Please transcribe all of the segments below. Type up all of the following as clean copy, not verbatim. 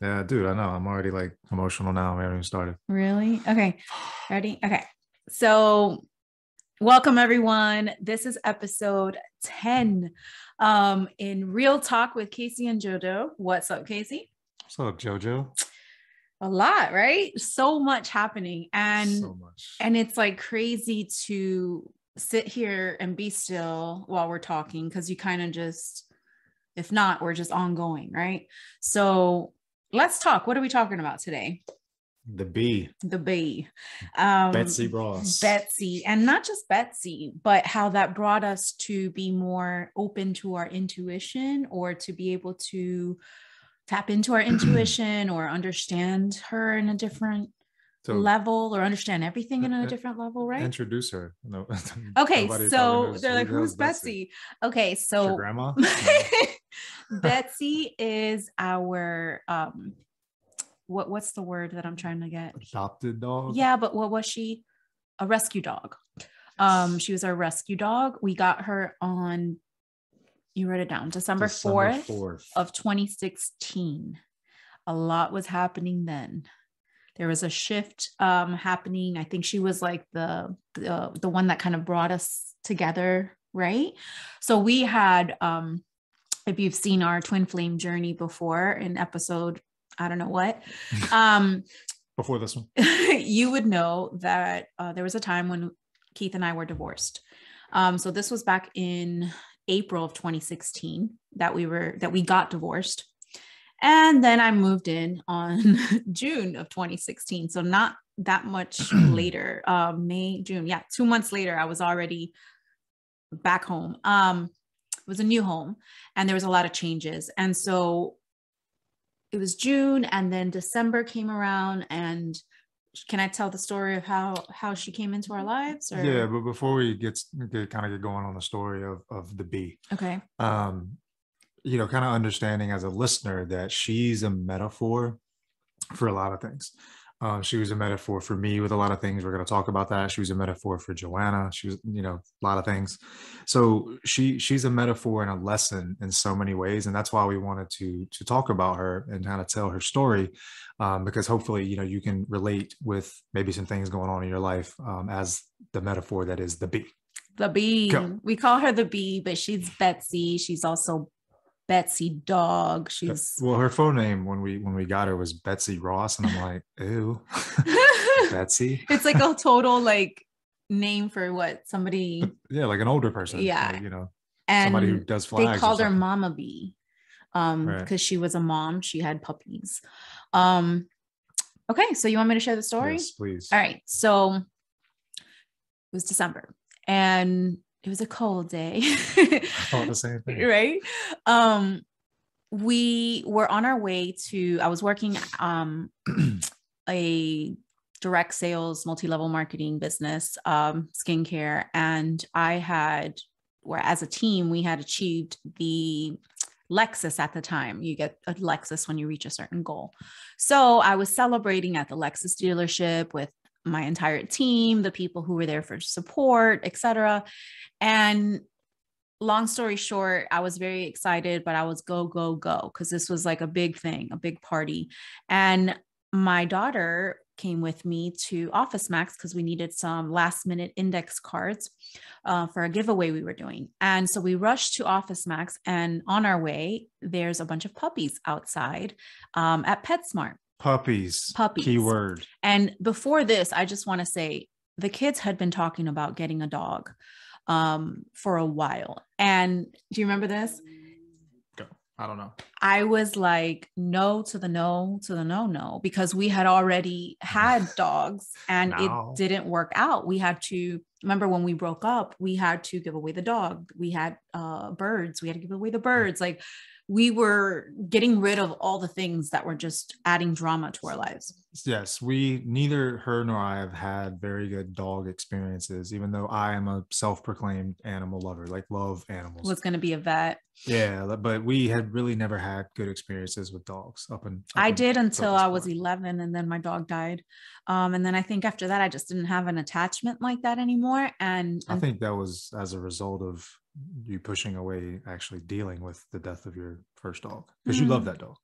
Yeah, dude, I know. I'm already like emotional now. I haven't even started. Really? Okay. Ready? Okay. So welcome everyone. This is episode 10 in Real Talk with Casey and Jojo. What's up, Casey? What's up, Jojo? A lot, right? So much happening. And so much. And it's like crazy to sit here and be still while we're talking, because you kind of just, if not, we're just ongoing, right? So let's talk. What are we talking about today? The B. The B. Betsy Ross. Betsy. And not just Betsy, but how that brought us to be more open to our intuition, or to be able to tap into our intuition or understand her in a different level, or understand everything in a different level, right? Introduce her. No. Okay, so they're like, who's Betsy? Okay, so your grandma. Betsy is our what's the word that I'm trying to get? Adopted dog. Yeah, but what was she? A rescue dog. She was our rescue dog. We got her on, you wrote it down, December 4th of 2016. A lot was happening then. There was a shift happening. I think she was like the one that kind of brought us together, right? So we had, if you've seen our twin flame journey before in episode, I don't know what. Before this one. You would know that there was a time when Keith and I were divorced. So this was back in April of 2016 that we got divorced. And then I moved in on June of 2016. So not that much later, May, June. Yeah. 2 months later, I was already back home. It was a new home and there was a lot of changes. And so it was June, and then December came around. And can I tell the story of how she came into our lives? Or? Yeah. But before we get going on the story of the bee. Okay. You know, kind of understanding as a listener that she's a metaphor for a lot of things. She was a metaphor for me with a lot of things. We're going to talk about that. She was a metaphor for Joanna. She was, you know, a lot of things. So she's a metaphor and a lesson in so many ways. And that's why we wanted to talk about her and kind of tell her story, because hopefully, you know, you can relate with maybe some things going on in your life as the metaphor that is the bee. The bee. Go. We call her the bee, but she's Betsy. She's also Betsy dog. She's, well, her phone name when we got her was Betsy Ross, and I'm like, ew. Betsy. It's like a total like name for what somebody. Yeah, like an older person. Yeah, like, you know, and somebody who does flags. They called her Mama Bee, right. Because she was a mom. She had puppies. Okay, so you want me to share the story? Yes, please. All right, so it was December, and it was a cold day. All the same thing. Right? We were on our way to, I was working a direct sales, multi-level marketing business, skincare. And as a team, we had achieved the Lexus at the time. You get a Lexus when you reach a certain goal. So I was celebrating at the Lexus dealership with my entire team, the people who were there for support, etc. And long story short, I was very excited, but I was go, because this was like a big thing, a big party. And my daughter came with me to Office Max because we needed some last minute index cards for a giveaway we were doing. And so we rushed to Office Max, and on our way, there's a bunch of puppies outside at PetSmart. Puppies. Keyword. And before this, I just want to say the kids had been talking about getting a dog for a while. And do you remember this? I don't know. I was like, no, because we had already had dogs and It didn't work out. We had to, remember when we broke up, we had to give away the dog. We had birds. We had to give away the birds. Like, we were getting rid of all the things that were just adding drama to our lives. Yes. Neither her nor I have had very good dog experiences, even though I am a self-proclaimed animal lover, like love animals. Was going to be a vet. Yeah. But we had really never had good experiences with dogs until I was 11, and then my dog died. And then I think after that, I just didn't have an attachment like that anymore. And I think that was as a result of you pushing away actually dealing with the death of your first dog, because you love that dog.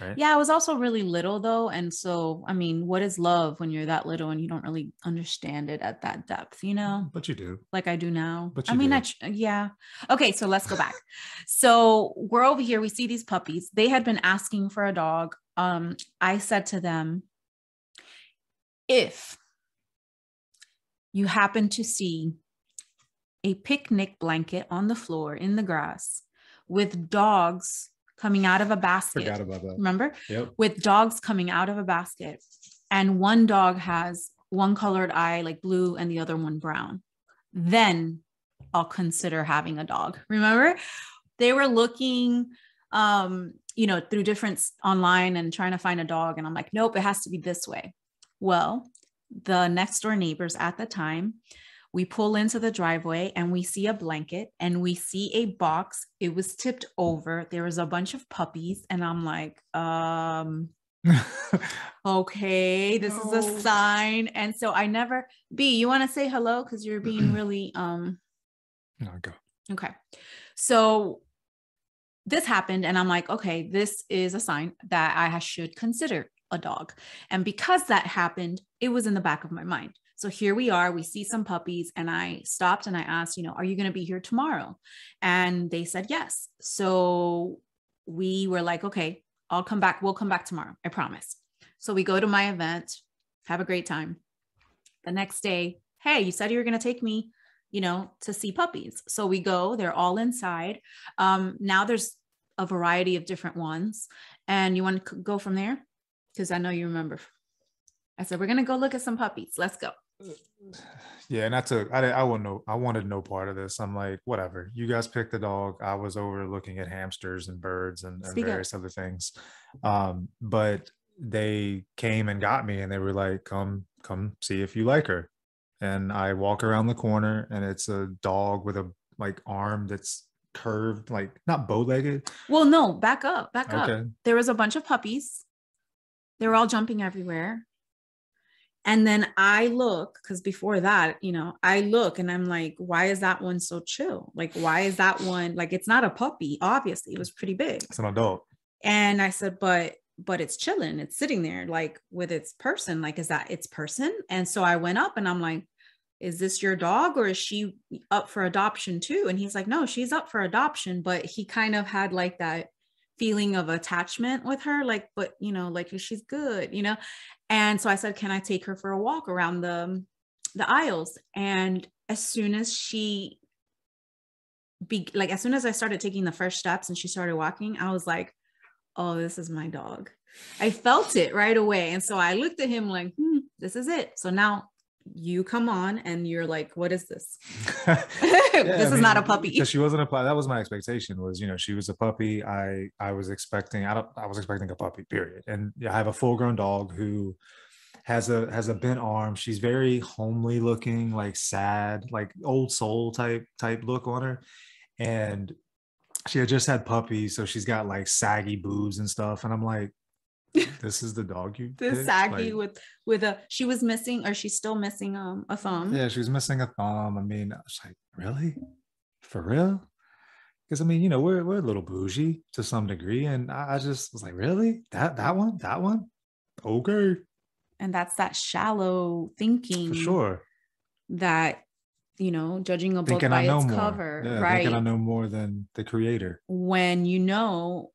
Right? Yeah, I was also really little though. And so, I mean, what is love when you're that little and you don't really understand it at that depth, you know? But you do. Like I do now. But you yeah. Okay. So let's go back. So we're over here. We see these puppies. They had been asking for a dog. I said to them, if you happen to see a picnic blanket on the floor in the grass with dogs coming out of a basket. Forgot about that. Remember? Yep. With dogs coming out of a basket, and one dog has one colored eye, like blue, and the other one brown, then I'll consider having a dog. Remember? They were looking, you know, through different online and trying to find a dog. And I'm like, nope, it has to be this way. Well, the next door neighbors at the time, we pull into the driveway and we see a blanket and we see a box. It was tipped over. There was a bunch of puppies. And I'm like, okay, this is a sign. And so I never, B, you want to say hello? Cause you're being really, no, go. Okay. So this happened and I'm like, okay, this is a sign that I should consider a dog. And because that happened, it was in the back of my mind. So here we are, we see some puppies, and I stopped and I asked, you know, are you going to be here tomorrow? And they said, yes. So we were like, okay, I'll come back. We'll come back tomorrow. I promise. So we go to my event, have a great time. The next day, hey, you said you were going to take me, you know, to see puppies. So we go, they're all inside. Now there's a variety of different ones, and you want to go from there? Cause I know you remember. I said, we're going to go look at some puppies. Let's go. Yeah. And I wanted no part of this. I'm like, whatever, you guys pick the dog. I was over looking at hamsters and birds and various other things. But they came and got me and they were like, come see if you like her. And I walk around the corner and it's a dog with a like arm that's curved, like not bow-legged. Well, no, back up. There was a bunch of puppies. They were all jumping everywhere. And then I look, because before that, you know, I look and I'm like, why is that one so chill? Like, why is that one, like, it's not a puppy, obviously, it was pretty big. It's an adult. And I said, but it's chilling. It's sitting there like with its person, like, is that its person? And so I went up and I'm like, is this your dog or is she up for adoption too? And he's like, no, she's up for adoption. But he kind of had like that feeling of attachment with her, like, but you know, like she's good, you know? And so I said, can I take her for a walk around the aisles? And as soon as I started taking the first steps and she started walking, I was like, oh, this is my dog. I felt it right away. And so I looked at him like, this is it. So now you come on and you're like, what is this? This is not a puppy. Because she wasn't a puppy. That was my expectation was, you know, she was a puppy. I was expecting a puppy, period. And I have a full grown dog who has a bent arm. She's very homely looking, like sad, like old soul type look on her. And she had just had puppies. So she's got like saggy boobs and stuff. And I'm like, this is the dog you the saggy, like, she was missing, or she's still missing a thumb. Yeah, she was missing a thumb. I mean, I was like, really? For real? Because I mean, you know, we're a little bougie to some degree. And I just was like, really? That one? Okay. And that's that shallow thinking. For sure. That, you know, judging a book by its cover. Yeah, right. Thinking I know more than the creator. When you know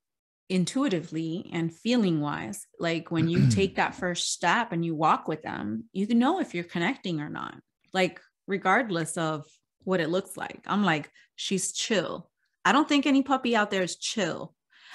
intuitively and feeling wise, like when you take that first step and you walk with them, you can know if you're connecting or not, like regardless of what it looks like. I'm like, she's chill. I don't think any puppy out there is chill.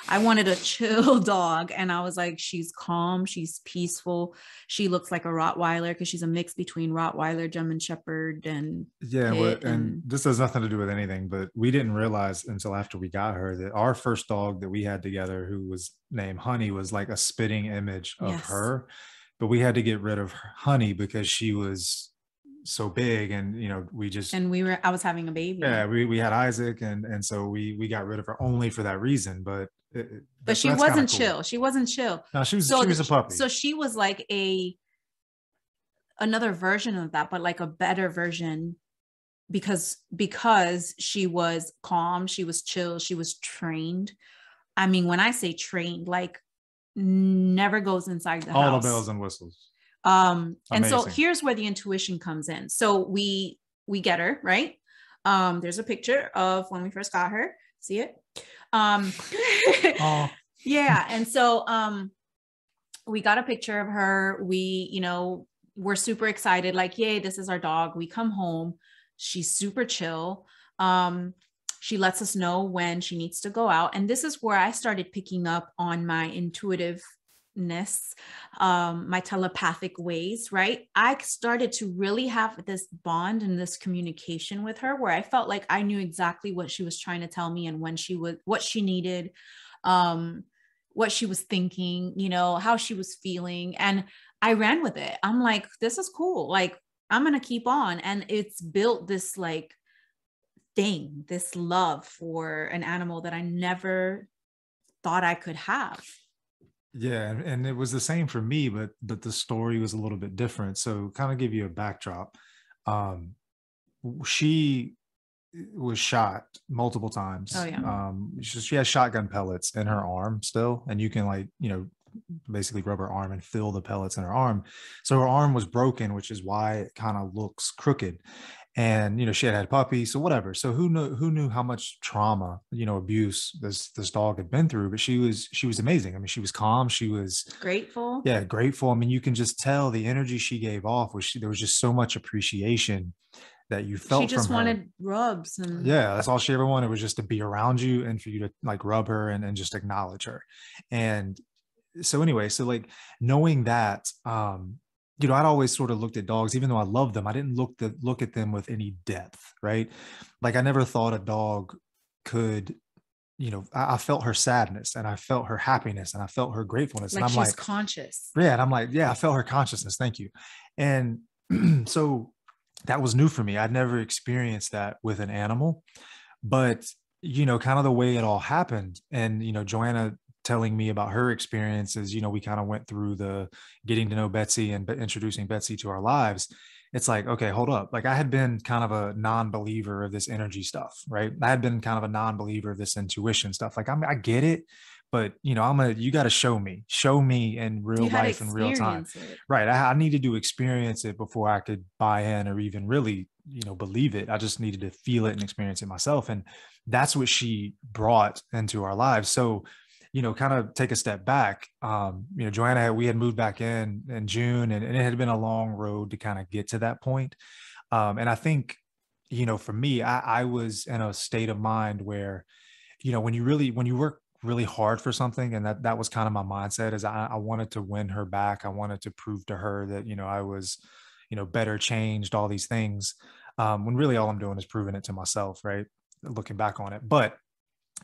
I wanted a chill dog. And I was like, she's calm. She's peaceful. She looks like a Rottweiler because she's a mix between Rottweiler, German Shepherd, and yeah. Pitt, and this has nothing to do with anything, but we didn't realize until after we got her that our first dog that we had together, who was named Honey, was like a spitting image of her, but we had to get rid of Honey because she was so big, and you know, I was having a baby. Yeah, we had Isaac, and so we got rid of her only for that reason. But she wasn't cool. Chill. She wasn't chill. No, she was a puppy. So she was like another version of that, but like a better version because she was calm, she was chill, she was trained. I mean, when I say trained, like never goes inside the house. All the bells and whistles. Amazing. And so here's where the intuition comes in. So we get her, right? There's a picture of when we first got her. See it? Oh. Yeah. And so, we got a picture of her. We, you know, we're super excited. Like, yay, this is our dog. We come home. She's super chill. She lets us know when she needs to go out. And this is where I started picking up on my intuitiveness, my telepathic ways, right? I started to really have this bond and this communication with her where I felt like I knew exactly what she was trying to tell me and when she was, what she needed, what she was thinking, you know, how she was feeling. And I ran with it. I'm like, this is cool. Like, I'm going to keep on. And it's built this like thing, this love for an animal that I never thought I could have. Yeah. And it was the same for me, but the story was a little bit different. So kind of give you a backdrop. She was shot multiple times. Oh, yeah. She has shotgun pellets in her arm still, and you can, like, you know, basically rub her arm and feel the pellets in her arm. So her arm was broken, which is why it kind of looks crooked. And, you know, she had a puppy, so whatever. So who knew how much trauma, you know, abuse this dog had been through, but she was amazing. I mean, she was calm. She was grateful. Yeah. Grateful. I mean, you can just tell the energy she gave off was there was just so much appreciation that you felt. She just wanted rubs. And yeah, that's all she ever wanted, was just to be around you and for you to like rub her and just acknowledge her. And so anyway, so like knowing that, you know, I'd always sort of looked at dogs, even though I loved them, I didn't look at them with any depth, right? Like I never thought a dog could, you know, I felt her sadness and I felt her happiness and I felt her gratefulness. Like, and I'm like, conscious. Yeah. And I'm like, yeah, I felt her consciousness. Thank you. And so that was new for me. I'd never experienced that with an animal, but you know, kind of the way it all happened. And, you know, Joanna telling me about her experiences, you know, we kind of went through the getting to know Betsy and introducing Betsy to our lives. It's like, okay, hold up. Like I had been kind of a non-believer of this energy stuff, right? I had been kind of a non-believer of this intuition stuff. Like I get it, but you know, you got to show me in real life and real time. Right. I needed to experience it before I could buy in or even really, you know, believe it. I just needed to feel it and experience it myself. And that's what she brought into our lives. So, you know, kind of take a step back. You know, Joanna, we had moved back in June, and it had been a long road to kind of get to that point. And I think, you know, for me, I was in a state of mind where, you know, when you work really hard for something, and that was kind of my mindset, is I wanted to win her back. I wanted to prove to her that, you know, I was, you know, better, changed, all these things. When really all I'm doing is proving it to myself, right? Looking back on it. But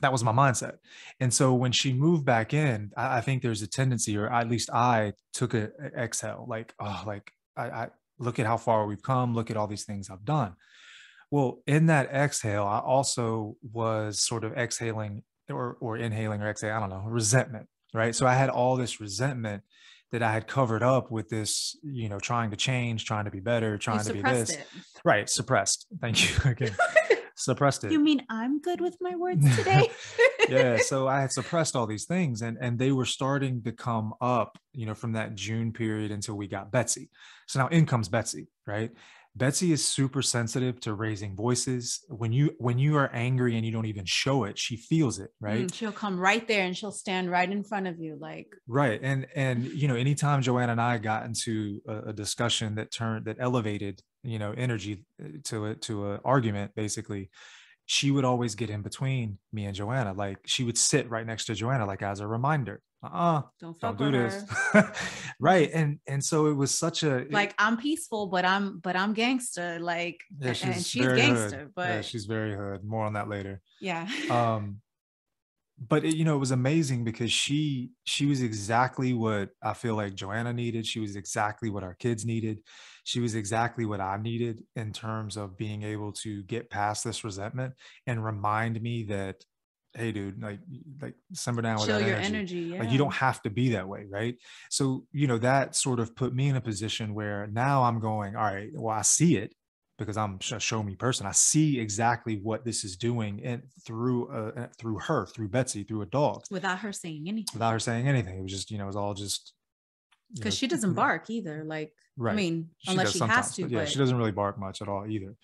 that was my mindset. And so when she moved back in, I think there's a tendency, or at least I took an exhale, like, oh, like I look at how far we've come. Look at all these things I've done. Well, in that exhale, I also was sort of exhaling or inhaling or exhaling, I don't know, resentment, right? So I had all this resentment that I had covered up with this, you know, trying to change, trying to be better, trying to be this. It. Right. Suppressed. Thank you again. Suppressed it. You mean I'm good with my words today? Yeah. So I had suppressed all these things, and they were starting to come up, you know, from that June period until we got Betsy. So now in comes Betsy, right? Betsy is super sensitive to raising voices. When you are angry and you don't even show it, she feels it, right? She'll come right there and she'll stand right in front of you, like, right. And you know, anytime Joanna and I got into a discussion that elevated, you know, energy to an argument, basically, she would always get in between me and Joanna. Like she would sit right next to Joanna, like as a reminder. Don't do this. Right. And so it was such a, like, I'm peaceful, but I'm gangster. Like, yeah, she's gangster, hood. But yeah, she's very hood. More on that later. Yeah. But it, you know, it was amazing because she was exactly what I feel like Joanna needed. She was exactly what our kids needed. She was exactly what I needed in terms of being able to get past this resentment and remind me that, hey, dude, like simmer down with that energy. Yeah. Like you don't have to be that way, right? So, you know, that sort of put me in a position where now I'm going, all right, well, I see it. because I'm a show me person. I see exactly what this is doing, and through Betsy, through a dog, without her saying anything. It was just, it was all just. Because she doesn't bark either. Like, right. I mean, unless she has to, but yeah, she doesn't really bark much at all either.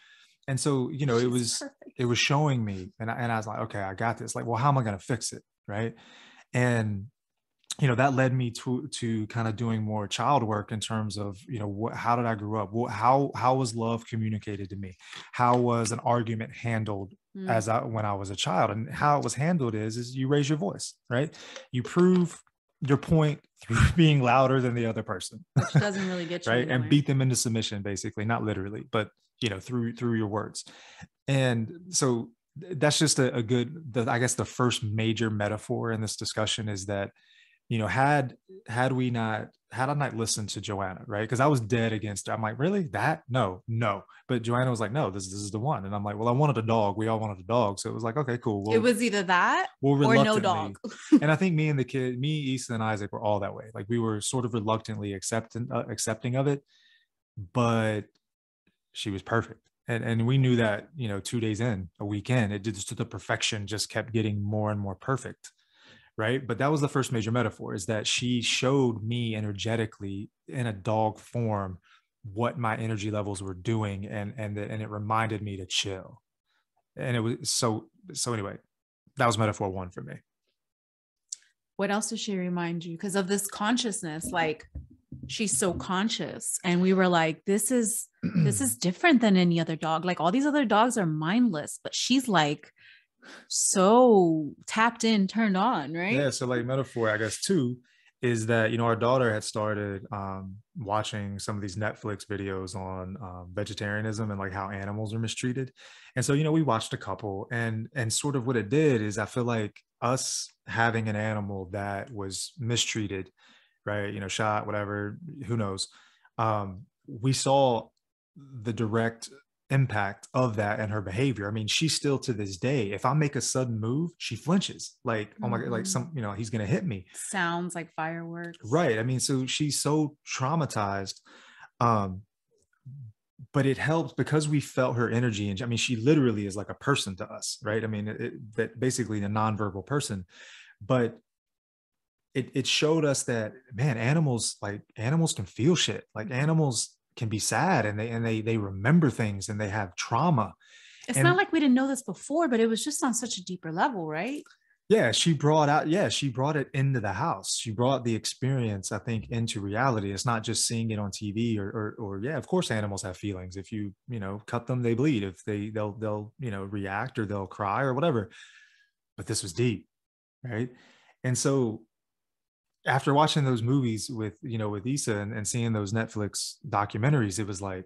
And so, she's it was showing me, and I was like, okay, I got this. Like, well, how am I going to fix it? Right. And, that led me to kind of doing more child work in terms of, how did I grow up? How was love communicated to me? How was an argument handled when I was a child? And how it was handled is you raise your voice, right? You prove your point through being louder than the other person, which doesn't really get you right anywhere. And beat them into submission, basically, not literally, but through your words. And so that's just a good, I guess the first major metaphor in this discussion is that, had I not listened to Joanna, right? Because I was dead against her. I'm like, really? That? No. But Joanna was like, no, this is the one. And I'm like, well, I wanted a dog. We all wanted a dog. So it was like, okay, cool. Well, it was either that or no dog. And I think me, Easton, and Isaac were all that way. Like we were sort of reluctantly accepting of it, but she was perfect. And we knew that, 2 days in, a weekend, it just to the perfection just kept getting more and more perfect. Right. But that was the first major metaphor, is that she showed me energetically in a dog form what my energy levels were doing. And it reminded me to chill. And it was so anyway, that was metaphor one for me. What else does she remind you? Because of this consciousness, like she's so conscious. And we were like, this is different than any other dog. Like all these other dogs are mindless, but she's like, so tapped in, turned on, right? Yeah. So like metaphor, I guess, too, is that, our daughter had started watching some of these Netflix videos on vegetarianism and like how animals are mistreated. And so, we watched a couple, and sort of what it did is I feel like us having an animal that was mistreated, right? Shot, whatever, who knows? We saw the direct impact of that and her behavior. I mean, she still to this day, if I make a sudden move, she flinches. Like, oh my God, like he's gonna hit me. Sounds like fireworks. Right. I mean, so she's so traumatized. But it helps because we felt her energy, and I mean, she literally is like a person to us, right? I mean, that basically the nonverbal person, but it showed us that, man, animals can feel shit. Like animals can be sad, and they remember things, and they have trauma. It's not like we didn't know this before, but it was just on such a deeper level, right? Yeah. She brought it into the house. She brought the experience, I think, into reality. It's not just seeing it on TV or yeah, of course animals have feelings. If you, cut them, they bleed. If they'll react, or they'll cry or whatever, but this was deep. Right. And so after watching those movies with Issa and seeing those Netflix documentaries, it was like,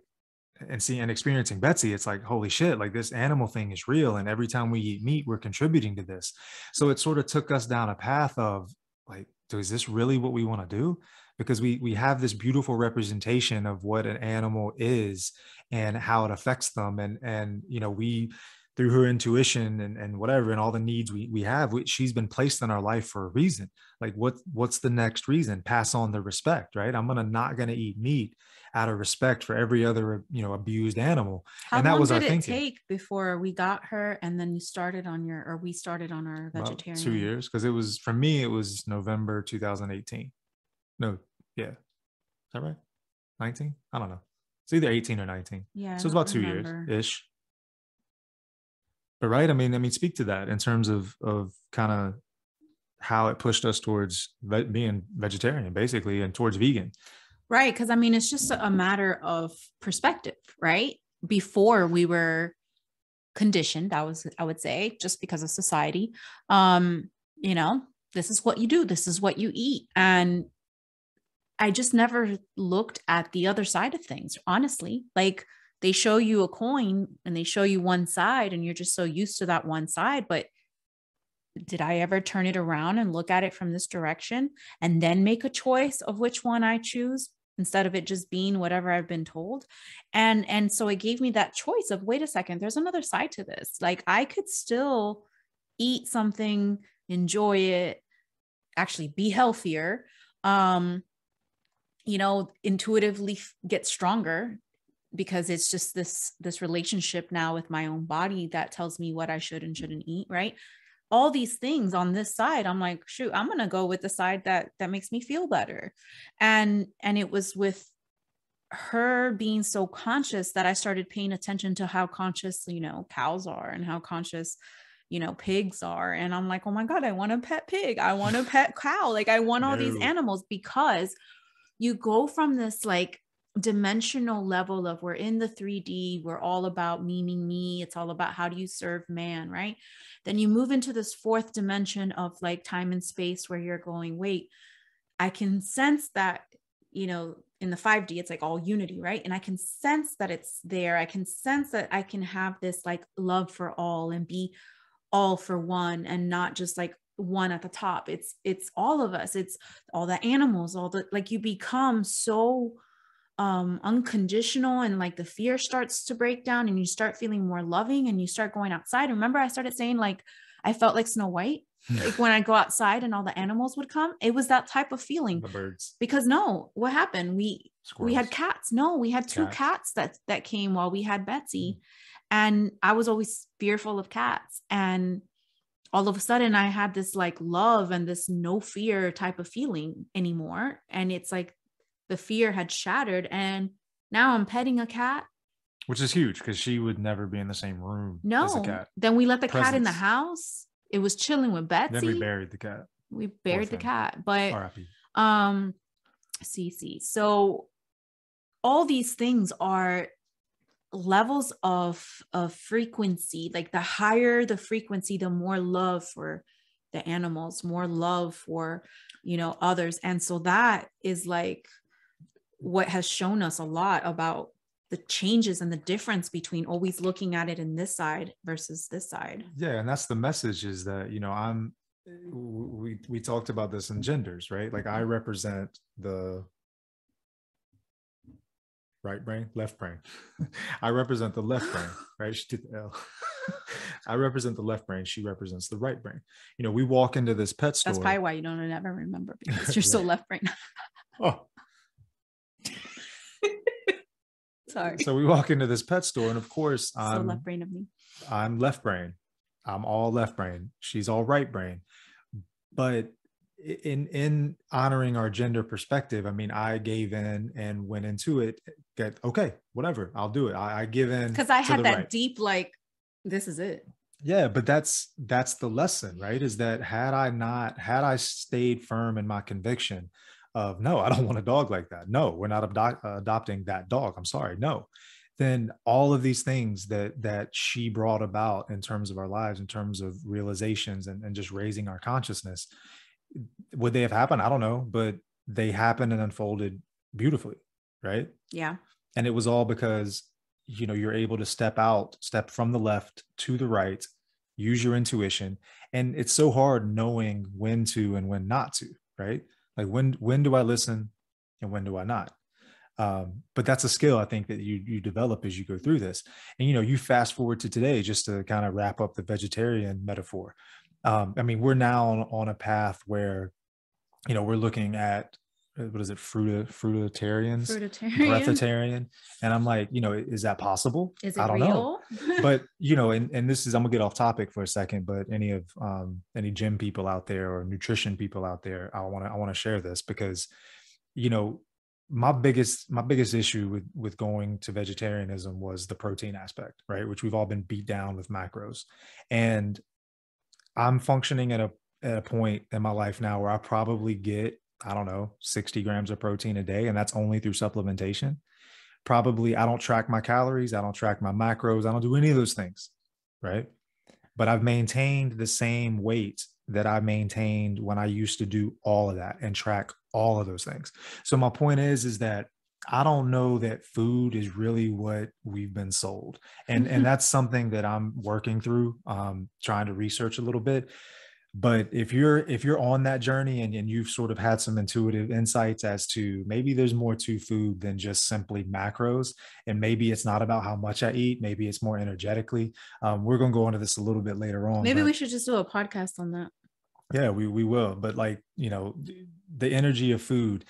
and seeing and experiencing Betsy, it's like, holy shit, like this animal thing is real. And every time we eat meat, we're contributing to this. So it sort of took us down a path of like, so is this really what we want to do? Because we have this beautiful representation of what an animal is and how it affects them. And we, through her intuition and whatever, and all the needs we have, she's been placed in our life for a reason. Like what's the next reason? Pass on the respect, right? I'm not gonna eat meat out of respect for every other, abused animal. And that was our thinking. How long did it take before we got her, and then we started on our vegetarian? About 2 years. Cause it was, for me, it was November, 2018. No. Yeah. Is that right? 19? I don't know. It's either 18 or 19. Yeah. So it's about 2 years ish. Right. I mean, speak to that in terms of kind of how it pushed us towards being vegetarian, basically, and towards vegan. Right. Cause I mean, it's just a matter of perspective, right? Before we were conditioned, I would say, just because of society, this is what you do, this is what you eat. And I just never looked at the other side of things, honestly. Like, they show you a coin and they show you one side, and you're just so used to that one side. But did I ever turn it around and look at it from this direction and then make a choice of which one I choose, instead of it just being whatever I've been told? And so it gave me that choice of, wait a second, there's another side to this. Like, I could still eat something, enjoy it, actually be healthier, intuitively get stronger. because it's just this relationship now with my own body that tells me what I should and shouldn't eat, right? All these things on this side, I'm like, shoot, I'm going to go with the side that makes me feel better. And it was with her being so conscious that I started paying attention to how conscious, cows are and how conscious, pigs are. And I'm like, oh my God, I want a pet pig. I want a pet cow. Like I want all these animals, because you go from this like dimensional level of we're in the 3D, we're all about meaning me. It's all about how do you serve man, right? Then you move into this fourth dimension of like time and space where you're going, wait, I can sense that, in the 5D, it's like all unity, right? And I can sense that it's there. I can sense that I can have this like love for all and be all for one, and not just like one at the top. It's all of us. It's all the animals, you become so unconditional, and like the fear starts to break down and you start feeling more loving and you start going outside. Remember I started saying like, I felt like Snow White, like when I go outside and all the animals would come, it was that type of feeling. The birds. Because what happened? We had cats. No, we had two cats that came while we had Betsy. And I was always fearful of cats. And all of a sudden I had this like love and this no fear type of feeling anymore. And it's like, the fear had shattered, and now I'm petting a cat, which is huge because she would never be in the same room. No, as a cat. Then we let the cat in the house. It was chilling with Betsy. Then we buried the cat. But R.I.P. Cece. So all these things are levels of frequency. Like the higher the frequency, the more love for the animals, more love for others, and so that is like what has shown us a lot about the changes and the difference between always looking at it in this side versus this side. Yeah. And that's the message, is that, we talked about this in genders, right? Like I represent the right brain, left brain. I represent the left brain, right? She did the L. I represent the left brain. She represents the right brain. We walk into this pet store. That's probably why you don't ever remember, because you're so left brain. Oh. Sorry. So we walk into this pet store, and of course I'm left brain of me. I'm left brain. I'm all left brain. She's all right brain. But in honoring our gender perspective, I mean, I gave in and went into it. Okay, whatever, I'll do it. I give in because I had that deep like, this is it. Yeah, but that's the lesson, right? Is that had I stayed firm in my conviction of, no, I don't want a dog like that. No, we're not adopting that dog. I'm sorry. No. Then all of these things that she brought about in terms of our lives, in terms of realizations and just raising our consciousness, would they have happened? I don't know, but they happened and unfolded beautifully. Right. Yeah. And it was all because, you're able to step from the left to the right, use your intuition. And it's so hard knowing when to and when not to, right? Like when do I listen and when do I not? But that's a skill I think that you develop as you go through this. And, you fast forward to today, just to kind of wrap up the vegetarian metaphor. I mean, we're now on a path where, we're looking at, what is it? Breatharian. And I'm like, is that possible? Is it I don't real? Know. But, and this is, I'm gonna get off topic for a second, but any gym people out there or nutrition people out there, I want to share this because, my biggest issue with going to vegetarianism was the protein aspect, right? Which we've all been beat down with macros. And I'm functioning at a point in my life now where I probably get, 60 grams of protein a day. And that's only through supplementation. Probably I don't track my calories. I don't track my macros. I don't do any of those things. Right. But I've maintained the same weight that I maintained when I used to do all of that and track all of those things. So my point is that I don't know that food is really what we've been sold. And that's something that I'm working through, trying to research a little bit. But if you're on that journey and you've sort of had some intuitive insights as to maybe there's more to food than just simply macros, and maybe it's not about how much I eat, maybe it's more energetically. We're going to go into this a little bit later on. Maybe we should just do a podcast on that. Yeah, we will. But the energy of food,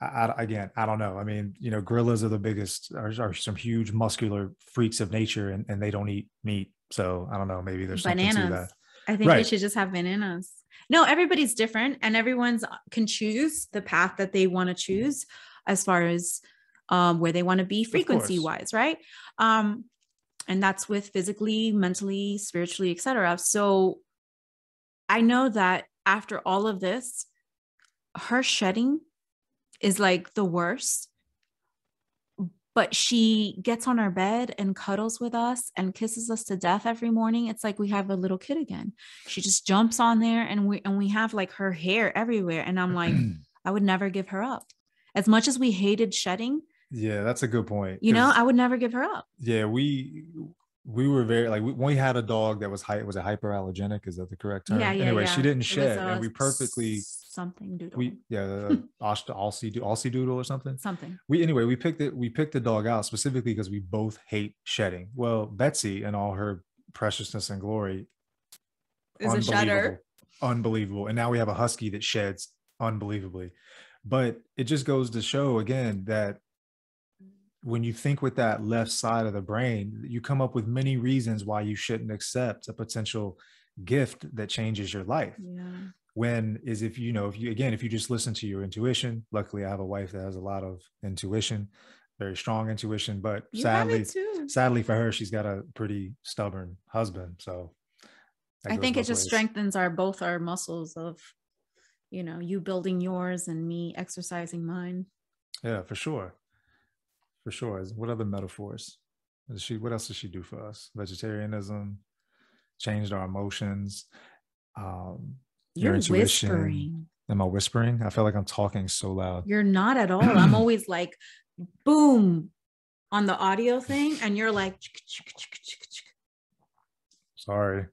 I don't know. I mean, you know, gorillas are the biggest, are some huge muscular freaks of nature, and they don't eat meat. So I don't know, maybe there's bananas. Something to that. I think we should just have bananas. No, everybody's different, and everyone's can choose the path that they want to choose as far as where they want to be frequency wise. Right. And that's with physically, mentally, spiritually, et cetera. So I know that after all of this, her shedding is like the worst, but she gets on our bed and cuddles with us and kisses us to death every morning. It's like we have a little kid again. She just jumps on there, and we have like her hair everywhere. And I'm like, I would never give her up. As much as we hated shedding. Yeah, that's a good point. You know, I would never give her up. Yeah, we were very like, when we had a dog that was a hyperallergenic, is that the correct term? Yeah, yeah. Anyway, yeah. She didn't shed, and we perfectly something doodle. Aussie doodle or something. Something. We picked the dog out specifically because we both hate shedding. Well, Betsy and all her preciousness and glory is a shedder. Unbelievable. And now we have a husky that sheds unbelievably. But it just goes to show again that when you think with that left side of the brain, you come up with many reasons why you shouldn't accept a potential gift that changes your life. Yeah. When is if you just listen to your intuition. Luckily, I have a wife that has a lot of intuition, very strong intuition, but sadly for her, she's got a pretty stubborn husband. So I think it just strengthens both our muscles of, you know, you building yours and me exercising mine. Yeah, for sure. For sure. What other metaphors? What else does she do for us? Vegetarianism, changed our emotions. Your intuition. Whispering. Am I whispering? I feel like I'm talking so loud. You're not at all. I'm always like, boom, on the audio thing. And you're like, Sorry.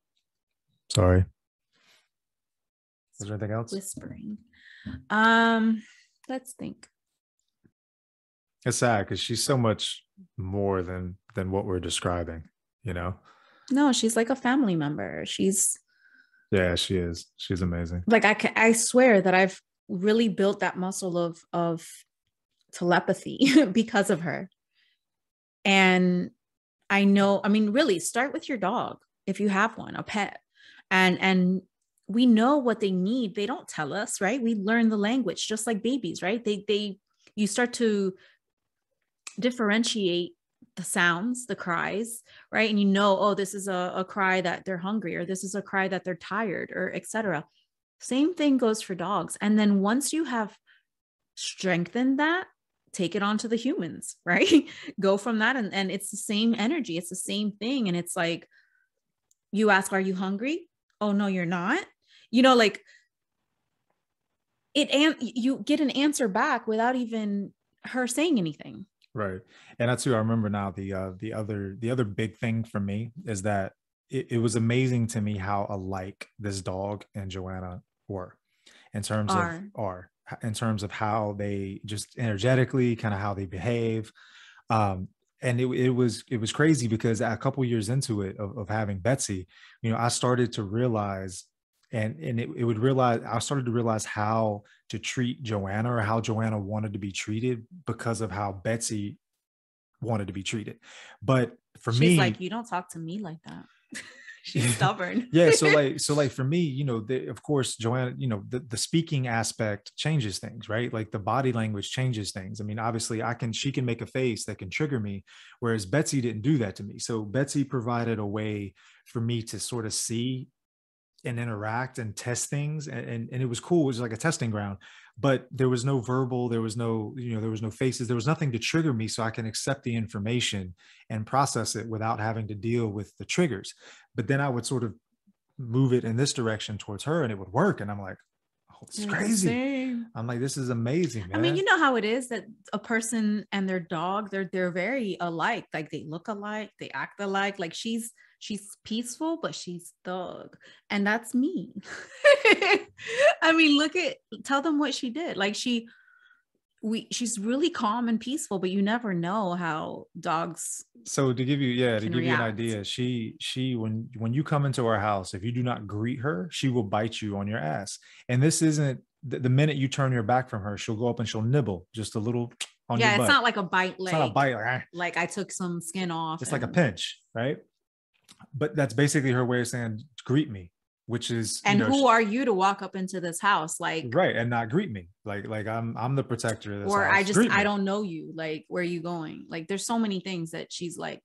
Is there anything else? Whispering. Let's think. It's sad because she's so much more than what we're describing, you know? No, she's like a family member. Yeah, she is. She's amazing. Like I swear that I've really built that muscle of telepathy because of her. And I know, I mean, really start with your dog. If you have one, a pet, and we know what they need. They don't tell us, right? We learn the language just like babies, right? You start to differentiate the sounds, the cries, right? And you know, oh, this is a cry that they're hungry, or this is a cry that they're tired, or etc. Same thing goes for dogs. And then once you have strengthened that, take it on to the humans, right? Go from that. And it's the same energy. It's the same thing. And it's like, you ask, are you hungry? Oh, no, you're not. You know, like you get an answer back without even her saying anything. Right. And that's who I remember now. The other big thing for me is that it was amazing to me how alike this dog and Joanna were in terms of how they just energetically kind of how they behave. And it was crazy because a couple years into it of having Betsy, you know, I started to realize I started to realize how to treat Joanna or how Joanna wanted to be treated because of how Betsy wanted to be treated. But she's like, you don't talk to me like that. She's stubborn. Yeah. So for me, you know, of course, Joanna, you know, the speaking aspect changes things, right? Like the body language changes things. I mean, obviously she can make a face that can trigger me, whereas Betsy didn't do that to me. So Betsy provided a way for me to sort of see and interact and test things. And it was cool. It was like a testing ground, but there was no verbal, there was no faces, there was nothing to trigger me. So I can accept the information and process it without having to deal with the triggers. But then I would sort of move it in this direction towards her and it would work. And I'm like, oh, it's crazy. I'm like, this is amazing, man. I mean, you know how it is that a person and their dog, they're very alike. Like they look alike, they act alike. Like she's peaceful, but she's thug. And that's me. I mean, tell them what she did. Like she's really calm and peaceful, but you never know how dogs. So to give you an idea, she, when you come into our house, if you do not greet her, she will bite you on your ass. And this isn't the minute you turn your back from her, she'll go up and she'll nibble just a little on your butt. Yeah, it's not like a bite. It's not a bite. Like I took some skin off. It's like a pinch, right? But that's basically her way of saying, greet me, which is, and you know, who are you to walk up into this house? Like, right. And not greet me. Like I'm the protector of this house. I don't know you. Like, where are you going? Like, there's so many things that she's like,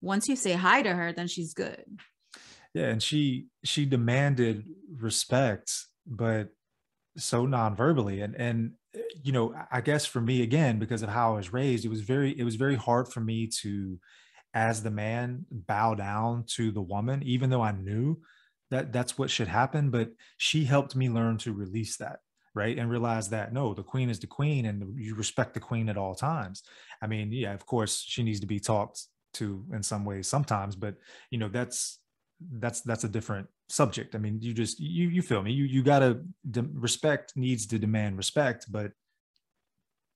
once you say hi to her, then she's good. Yeah. And she demanded respect, but so non-verbally. And, you know, I guess for me, again, because of how I was raised, it was very hard for me to, as the man, bow down to the woman, even though I knew that that's what should happen. But she helped me learn to release that, right? And realize that, no, the queen is the queen and you respect the queen at all times. I mean, yeah, of course she needs to be talked to in some ways sometimes, but you know, that's a different subject. I mean, you just, you feel me, you gotta respect needs to demand respect, but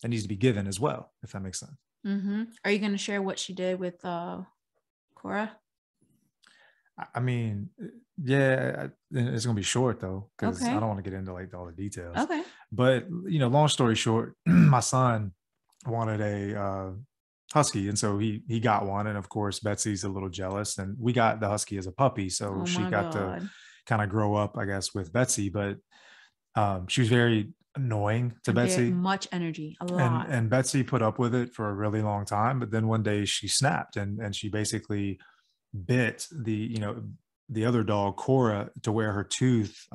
that needs to be given as well, if that makes sense. Mm-hmm. Are you going to share what she did with Cora? I mean, yeah, it's going to be short though, because I don't want to get into like all the details. Okay. But you know, long story short, my son wanted a husky, and so he got one, and of course Betsy's a little jealous, and we got the husky as a puppy, so she got to kind of grow up, I guess, with Betsy. But she was very annoying to Betsy, much energy, a lot, and Betsy put up with it for a really long time. But then one day she snapped, and she basically bit the other dog, Cora, to where her tooth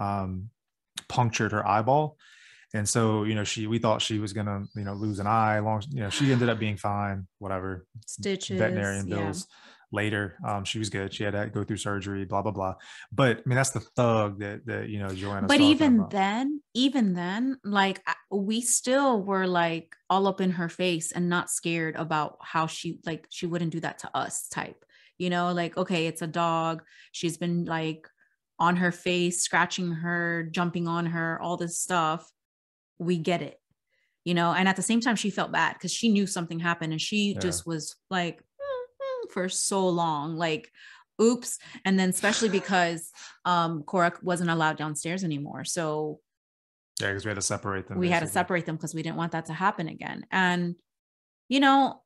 punctured her eyeball. And so, you know, we thought she was gonna, you know, lose an eye. She ended up being fine, whatever, stitches, veterinarian bills. Yeah. Later, she was good. She had to go through surgery, blah blah blah. But I mean, that's the thug that you know, Joanna. But even then, like we still were like all up in her face and not scared about how she wouldn't do that to us type. You know, like, okay, it's a dog. She's been like on her face, scratching her, jumping on her, all this stuff. We get it, you know? And at the same time, she felt bad because she knew something happened, and she just was like, for so long, like, oops. And then especially because Cora wasn't allowed downstairs anymore. So yeah, because we had to separate them. We had to separate them because we didn't want that to happen again. And, you know,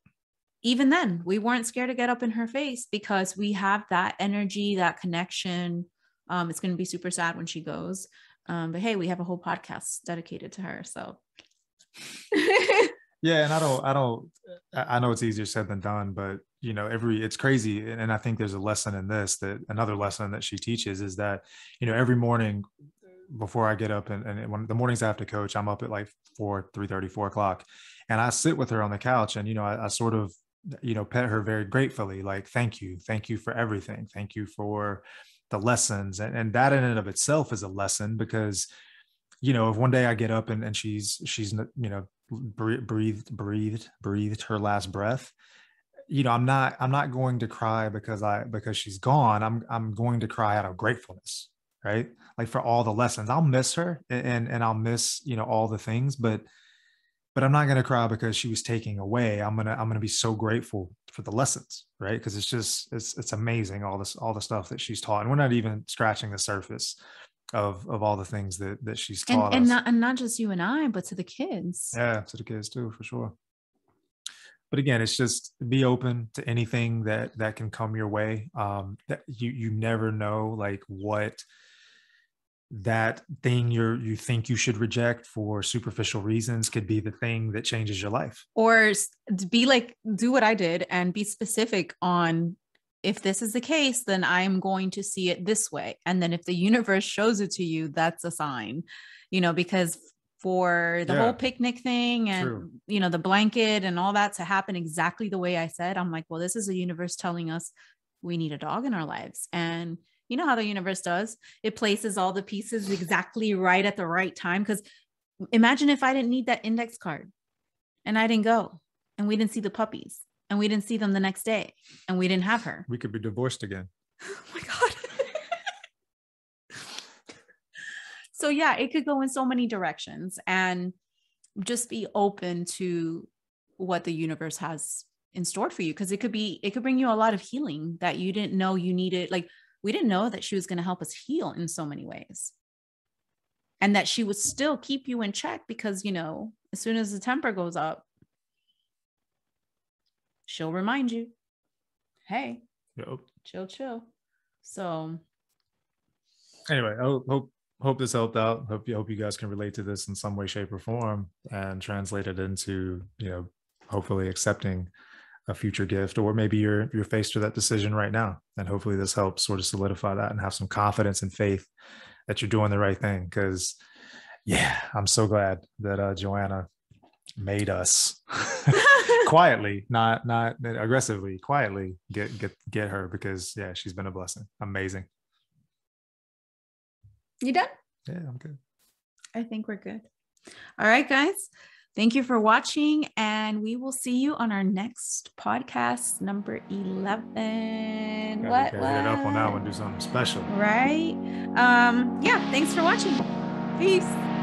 even then we weren't scared to get up in her face because we have that energy, that connection. It's going to be super sad when she goes. But hey, we have a whole podcast dedicated to her. So yeah, and I know it's easier said than done, but you know, it's crazy. And I think there's a lesson in this, that another lesson that she teaches is that, you know, every morning before I get up and when the mornings I have to coach, I'm up at like 4:30, 4 o'clock. And I sit with her on the couch and, you know, I sort of, you know, pet her very gratefully, like, thank you for everything. Thank you for the lessons. And that in and of itself is a lesson, because, you know, if one day I get up and she's, you know, breathed her last breath, you know, I'm not going to cry because she's gone. I'm going to cry out of gratefulness, right? Like, for all the lessons. I'll miss her and I'll miss, you know, all the things, but I'm not going to cry because she was taking away. I'm going to be so grateful for the lessons, right? Cause it's just, it's amazing. All the stuff that she's taught. And we're not even scratching the surface of all the things that she's taught us. And not just you and I, but to the kids. Yeah. To the kids too, for sure. But again, it's just be open to anything that can come your way. That you never know, like, what that thing you think you should reject for superficial reasons could be the thing that changes your life. Or be like, do what I did and be specific on, if this is the case, then I'm going to see it this way. And then if the universe shows it to you, that's a sign, you know, because for the whole picnic thing and, you know, the blanket and all that to happen exactly the way I said, I'm like, well, this is the universe telling us we need a dog in our lives. And you know how the universe does. It places all the pieces exactly right at the right time. Because imagine if I didn't need that index card and I didn't go and we didn't see the puppies and we didn't see them the next day and we didn't have her. We could be divorced again. Oh my God. So yeah, it could go in so many directions, and just be open to what the universe has in store for you. Because it could bring you a lot of healing that you didn't know you needed. Like, we didn't know that she was going to help us heal in so many ways. and that she would still keep you in check because, you know, as soon as the temper goes up, she'll remind you, hey, yep, chill. So anyway, I hope this helped out. Hope you guys can relate to this in some way, shape, or form and translate it into, you know, hopefully accepting a future gift, or maybe you're faced with that decision right now. And hopefully this helps sort of solidify that and have some confidence and faith that you're doing the right thing. Because yeah, I'm so glad that Joanna made us quietly, not aggressively, quietly get her, because yeah, she's been a blessing. Amazing. You done? Yeah, I'm good. I think we're good. All right, guys. Thank you for watching, and we will see you on our next podcast, number 11. What? Get it up on that one, do something special, right? Yeah. Thanks for watching. Peace.